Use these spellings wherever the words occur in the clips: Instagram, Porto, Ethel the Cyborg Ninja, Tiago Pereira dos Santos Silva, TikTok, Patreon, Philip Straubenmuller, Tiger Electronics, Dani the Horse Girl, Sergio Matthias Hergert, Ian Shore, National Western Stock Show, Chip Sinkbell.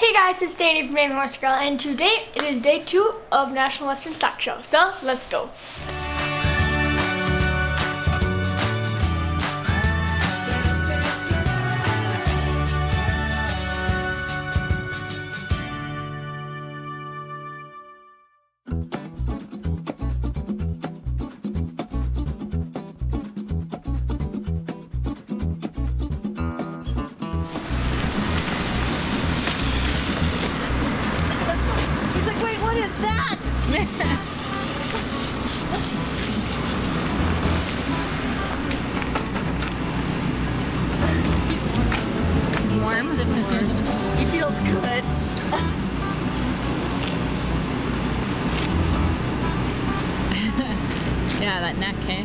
Hey guys, it's Dani from Dani the Horse Girl, and today it is day 2 of National Western Stock Show, so let's go. He feels good. Yeah, that neck, eh?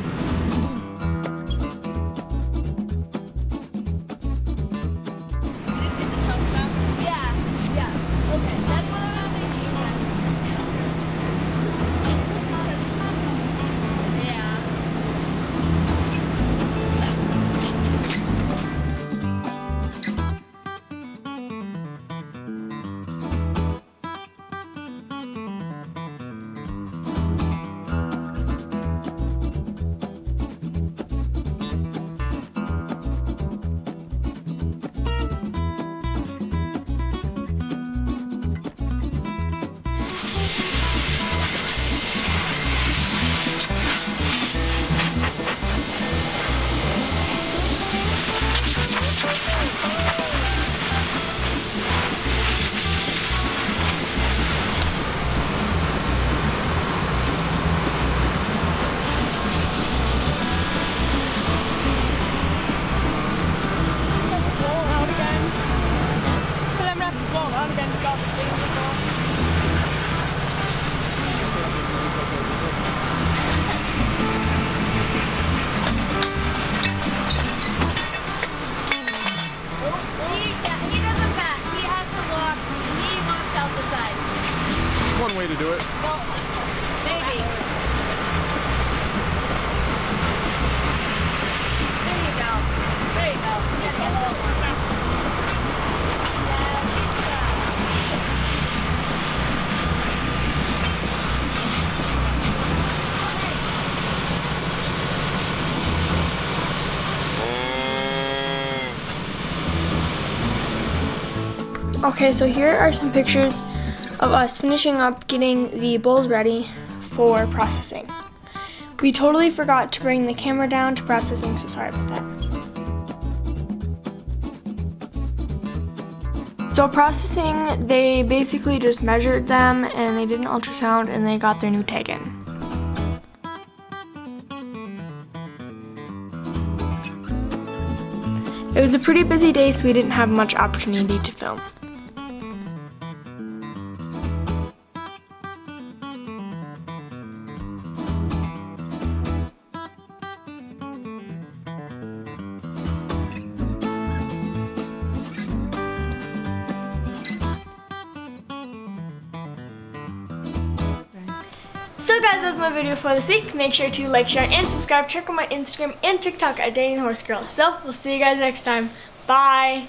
Way to do it. Well, maybe. There you go. There you go. Just get a little more. Okay, so here are some pictures of us finishing up getting the bulls ready for processing. We totally forgot to bring the camera down to processing, so sorry about that. So processing, they basically just measured them and they did an ultrasound and they got their new tag in. It was a pretty busy day, so we didn't have much opportunity to film. So guys, that was my video for this week. Make sure to like, share, and subscribe. Check out my Instagram and TikTok at Dani the Horse Girl. So we'll see you guys next time. Bye!